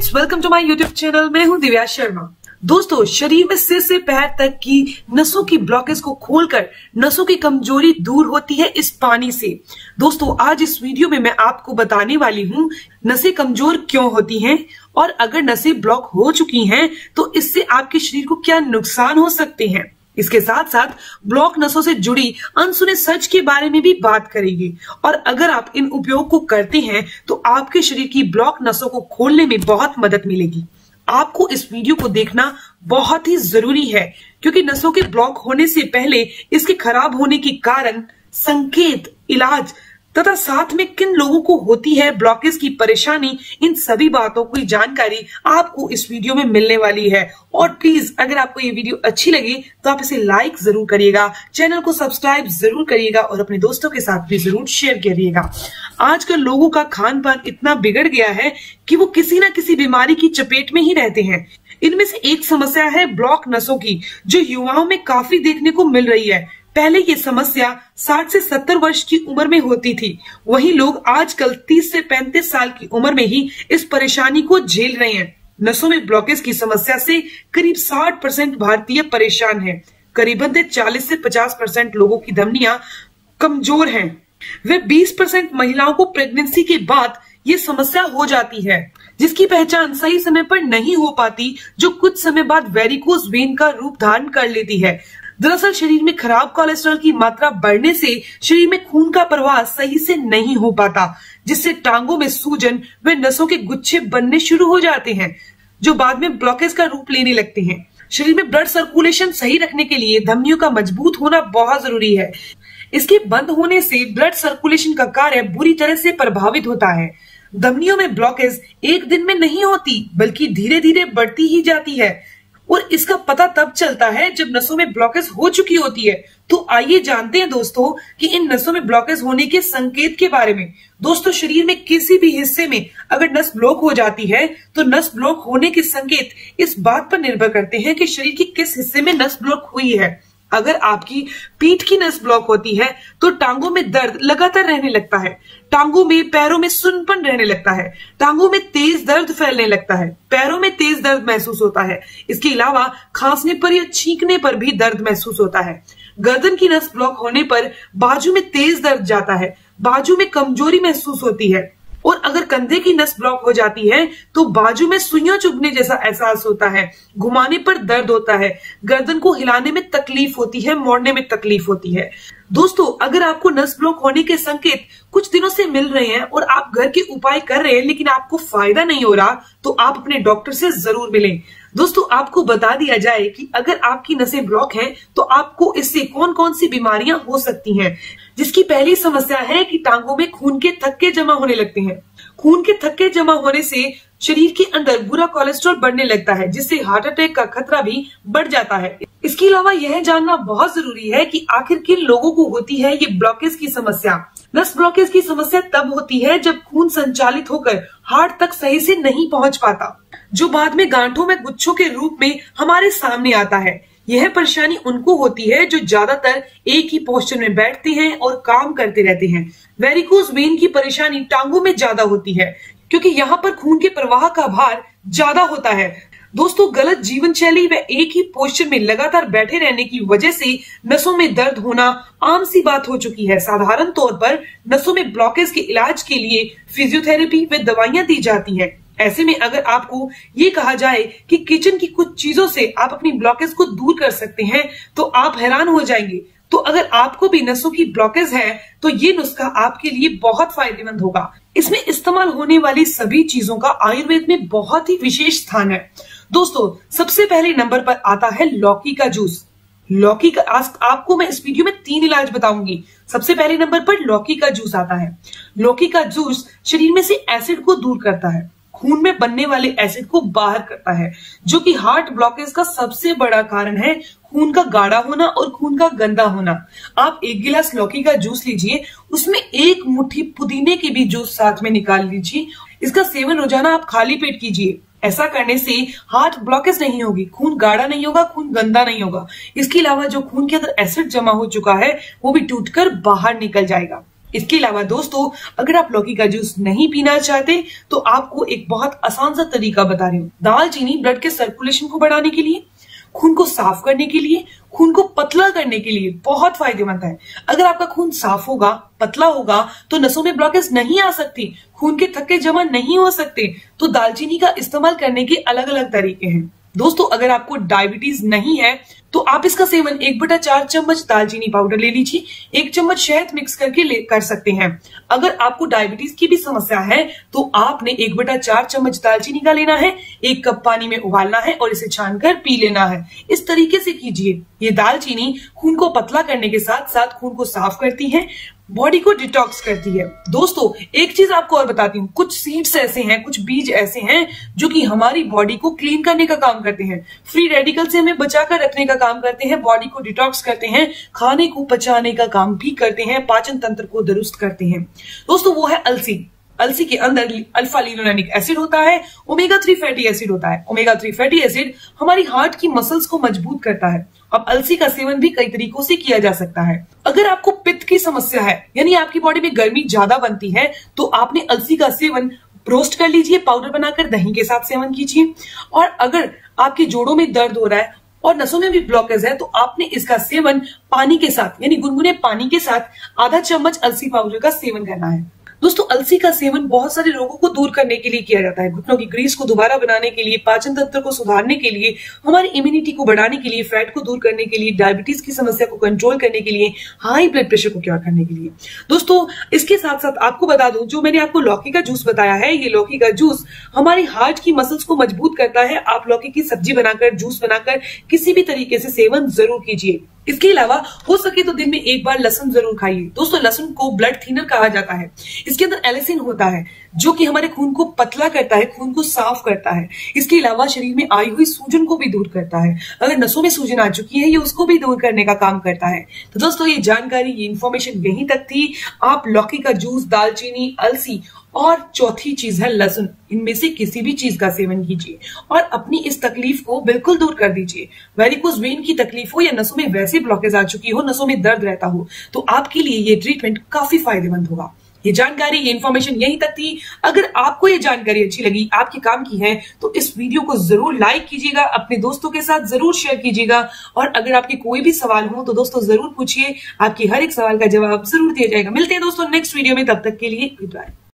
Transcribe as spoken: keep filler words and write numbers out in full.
Friends, welcome to my YouTube channel. मैं हूं दिव्या शर्मा। दोस्तों, शरीर में सिर से पैर तक की नसों की ब्लॉकेज को खोलकर नसों की कमजोरी दूर होती है इस पानी से। दोस्तों, आज इस वीडियो में मैं आपको बताने वाली हूं नसें कमजोर क्यों होती हैं और अगर नसें ब्लॉक हो चुकी हैं तो इससे आपके शरीर को क्या नुकसान हो सकते हैं। इसके साथ साथ ब्लॉक नसों से जुड़ी अनसुने सच के बारे में भी बात करेंगे और अगर आप इन उपयोग को करते हैं तो आपके शरीर की ब्लॉक नसों को खोलने में बहुत मदद मिलेगी। आपको इस वीडियो को देखना बहुत ही जरूरी है क्योंकि नसों के ब्लॉक होने से पहले इसके खराब होने के कारण, संकेत, इलाज तथा साथ में किन लोगों को होती है ब्लॉकेज की परेशानी, इन सभी बातों की जानकारी आपको इस वीडियो में मिलने वाली है। और प्लीज, अगर आपको ये वीडियो अच्छी लगी तो आप इसे लाइक जरूर करिएगा, चैनल को सब्सक्राइब जरूर करिएगा और अपने दोस्तों के साथ भी जरूर शेयर करिएगा। आजकल लोगों का खान पान इतना बिगड़ गया है कि वो किसी ना किसी बीमारी की चपेट में ही रहते हैं। इनमें से एक समस्या है ब्लॉक नसों की, जो युवाओं में काफी देखने को मिल रही है। पहले ये समस्या साठ से सत्तर वर्ष की उम्र में होती थी, वहीं लोग आजकल तीस से पैंतीस साल की उम्र में ही इस परेशानी को झेल रहे हैं। नसों में ब्लॉकेज की समस्या से करीब साठ परसेंट भारतीय परेशान हैं। करीबन चालीस से पचास परसेंट लोगों की धमनियां कमजोर हैं। वे बीस परसेंट महिलाओं को प्रेगनेंसी के बाद ये समस्या हो जाती है, जिसकी पहचान सही समय पर नहीं हो पाती, जो कुछ समय बाद वेरिकोस वेन का रूप धारण कर लेती है। दरअसल शरीर में खराब कोलेस्ट्रॉल की मात्रा बढ़ने से शरीर में खून का प्रवाह सही से नहीं हो पाता, जिससे टांगों में सूजन व नसों के गुच्छे बनने शुरू हो जाते हैं, जो बाद में ब्लॉकेज का रूप लेने लगते हैं। शरीर में ब्लड सर्कुलेशन सही रखने के लिए धमनियों का मजबूत होना बहुत जरूरी है। इसके बंद होने से ब्लड सर्कुलेशन का कार्य बुरी तरह से प्रभावित होता है। धमनियों में ब्लॉकेज एक दिन में नहीं होती, बल्कि धीरे धीरे बढ़ती ही जाती है और इसका पता तब चलता है जब नसों में ब्लॉकेज हो चुकी होती है। तो आइए जानते हैं दोस्तों कि इन नसों में ब्लॉकेज होने के संकेत के बारे में। दोस्तों, शरीर में किसी भी हिस्से में अगर नस ब्लॉक हो जाती है तो नस ब्लॉक होने के संकेत इस बात पर निर्भर करते हैं कि शरीर के किस हिस्से में नस ब्लॉक हुई है। अगर आपकी पीठ की नस ब्लॉक होती है तो टांगों में दर्द लगातार रहने लगता है, टांगों में, पैरों में सुन्नपन रहने लगता है, टांगों में तेज दर्द फैलने लगता है, पैरों में तेज दर्द महसूस होता है। इसके अलावा खांसने पर या छींकने पर भी दर्द महसूस होता है। गर्दन की नस ब्लॉक होने पर बाजू में तेज दर्द जाता है, बाजू में कमजोरी महसूस होती है और अगर कंधे की नस ब्लॉक हो जाती है तो बाजू में सुइयां चुभने जैसा एहसास होता है, घुमाने पर दर्द होता है, गर्दन को हिलाने में तकलीफ होती है, मोड़ने में तकलीफ होती है। दोस्तों, अगर आपको नस ब्लॉक होने के संकेत कुछ दिनों से मिल रहे हैं और आप घर के उपाय कर रहे हैं लेकिन आपको फायदा नहीं हो रहा, तो आप अपने डॉक्टर से जरूर मिलें। दोस्तों, आपको बता दिया जाए कि अगर आपकी नसें ब्लॉक हैं तो आपको इससे कौन कौन सी बीमारियां हो सकती हैं, जिसकी पहली समस्या है कि टांगों में खून के थक्के जमा होने लगते हैं। खून के थक्के जमा होने से शरीर के अंदर बुरा कोलेस्ट्रॉल बढ़ने लगता है, जिससे हार्ट अटैक का खतरा भी बढ़ जाता है। इसके अलावा यह जानना बहुत जरूरी है कि आखिर किन लोगों को होती है ये ब्लॉकेज की समस्या। नस ब्लॉकेज की समस्या तब होती है जब खून संचालित होकर हार्ट तक सही से नहीं पहुंच पाता, जो बाद में गांठों में गुच्छों के रूप में हमारे सामने आता है। यह परेशानी उनको होती है जो ज्यादातर एक ही पोस्चर में बैठते हैं और काम करते रहते हैं। वेरिकोस वेन की परेशानी टांगों में ज्यादा होती है क्योंकि यहाँ पर खून के प्रवाह का भार ज्यादा होता है। दोस्तों, गलत जीवन शैली व एक ही पोस्चर में लगातार बैठे रहने की वजह से नसों में दर्द होना आम सी बात हो चुकी है। साधारण तौर पर नसों में ब्लॉकेज के इलाज के लिए फिजियोथेरेपी व दवाइयां दी जाती हैं। ऐसे में अगर आपको ये कहा जाए कि किचन की कुछ चीजों से आप अपनी ब्लॉकेज को दूर कर सकते हैं तो आप हैरान हो जाएंगे। तो अगर आपको भी नसों की ब्लॉकेज है तो ये नुस्खा आपके लिए बहुत फायदेमंद होगा। इसमें इस्तेमाल होने वाली सभी चीजों का आयुर्वेद में बहुत ही विशेष स्थान है। दोस्तों, सबसे पहले नंबर पर आता है लौकी का जूस। लौकी का आपको मैं इस वीडियो में तीन इलाज बताऊंगी। सबसे पहले नंबर पर लौकी का जूस आता है। लौकी का जूस शरीर में से एसिड को दूर करता है, खून में बनने वाले एसिड को बाहर करता है, जो कि हार्ट ब्लॉकेज का सबसे बड़ा कारण है। खून का गाढ़ा होना और खून का गंदा होना। आप एक गिलास लौकी का जूस लीजिए, उसमें एक मुट्ठी पुदीने की भी जूस साथ में निकाल लीजिए। इसका सेवन रोजाना आप खाली पेट कीजिए। ऐसा करने से हार्ट ब्लॉकेज नहीं होगी, खून गाढ़ा नहीं होगा, खून गंदा नहीं होगा। इसके अलावा जो खून के अंदर एसिड जमा हो चुका है वो भी टूटकर बाहर निकल जाएगा। इसके अलावा दोस्तों अगर आप लौकी का जूस नहीं पीना चाहते तो आपको एक बहुत आसान सा तरीका बता रही हूँ। दालचीनी ब्लड के सर्कुलेशन को बढ़ाने के लिए, खून को साफ करने के लिए, खून को पतला करने के लिए बहुत फायदेमंद है। अगर आपका खून साफ होगा, पतला होगा तो नसों में ब्लॉकेज नहीं आ सकती, खून के थक्के जमा नहीं हो सकते। तो दालचीनी का इस्तेमाल करने के अलग अलग तरीके हैं। दोस्तों अगर आपको डायबिटीज नहीं है तो आप इसका सेवन एक बटा चार चम्मच दालचीनी पाउडर ले लीजिए, एक चम्मच शहद मिक्स करके ले कर सकते हैं। अगर आपको डायबिटीज की भी समस्या है तो आपने एक बटा चार चम्मच दालचीनी का लेना है, एक कप पानी में उबालना है और इसे छानकर पी लेना है। इस तरीके से कीजिए। ये दालचीनी खून को पतला करने के साथ साथ खून को साफ करती है, बॉडी को डिटॉक्स करती है। दोस्तों एक चीज आपको और बताती हूँ, कुछ सीड्स ऐसे हैं, कुछ बीज ऐसे हैं जो कि हमारी बॉडी को क्लीन करने का काम करते हैं, फ्री रेडिकल से हमें बचा कर रखने का काम करते हैं, बॉडी को डिटॉक्स करते हैं, खाने को पचाने का काम भी करते हैं, पाचन तंत्र को दुरुस्त करते हैं। दोस्तों वो है अलसी। अलसी के अंदर अल्फा लिनोलेनिक एसिड होता है, ओमेगा थ्री फैटी एसिड होता है। ओमेगा थ्री फैटी एसिड हमारी हार्ट की मसल्स को मजबूत करता है। अब अलसी का सेवन भी कई तरीकों से किया जा सकता है। अगर आपको पित्त की समस्या है, यानी आपकी बॉडी में गर्मी ज्यादा बनती है, तो आपने अलसी का सेवन रोस्ट कर लीजिए, पाउडर बनाकर दही के साथ सेवन कीजिए। और अगर आपके जोड़ों में दर्द हो रहा है और नसों में भी ब्लॉकेज है तो आपने इसका सेवन पानी के साथ, यानी गुनगुने पानी के साथ आधा चम्मच अलसी पाउडर का सेवन करना है। दोस्तों अलसी का सेवन बहुत सारे रोगों को दूर करने के लिए किया जाता है, घुटनों की ग्रीस को दोबारा बनाने के लिए, पाचन तंत्र को सुधारने के लिए, हमारी इम्यूनिटी को बढ़ाने के लिए, फैट को दूर करने के लिए, डायबिटीज की समस्या को कंट्रोल करने के लिए, हाई ब्लड प्रेशर को क्योर करने के लिए। दोस्तों इसके साथ साथ आपको बता दूं, जो मैंने आपको लौकी का जूस बताया है, ये लौकी का जूस हमारे हार्ट की मसल्स को मजबूत करता है। आप लौकी की सब्जी बनाकर, जूस बनाकर किसी भी तरीके से सेवन जरूर कीजिए। इसके अलावा हो सके तो दिन में एक बार लहसुन जरूर खाइए। दोस्तों लहसुन को ब्लड थिनर कहा जाता है, इसके अंदर एलिसिन होता है जो कि हमारे खून को पतला करता है, खून को साफ करता है। इसके अलावा शरीर में आई हुई सूजन को भी दूर करता है। अगर नसों में सूजन आ चुकी है ये उसको भी दूर करने का काम करता है। तो दोस्तों ये जानकारी, ये इन्फॉर्मेशन यहीं तक थी। आप लौकी का जूस, दालचीनी, अलसी और चौथी चीज है लहसुन, इनमें से किसी भी चीज का सेवन कीजिए और अपनी इस तकलीफ को बिल्कुल दूर कर दीजिए। वेरिकोस वेन की तकलीफ हो या नसों में वैसे ब्लॉकेज आ चुकी हो, नसों में दर्द रहता हो, तो आपके लिए ये ट्रीटमेंट काफी फायदेमंद होगा। ये जानकारी, ये इन्फॉर्मेशन यहीं तक थी। अगर आपको ये जानकारी अच्छी लगी, आपके काम की है, तो इस वीडियो को जरूर लाइक कीजिएगा, अपने दोस्तों के साथ जरूर शेयर कीजिएगा। और अगर आपके कोई भी सवाल हो तो दोस्तों जरूर पूछिए, आपके हर एक सवाल का जवाब जरूर दिया जाएगा। मिलते हैं दोस्तों नेक्स्ट वीडियो में, तब तक के लिए बाय।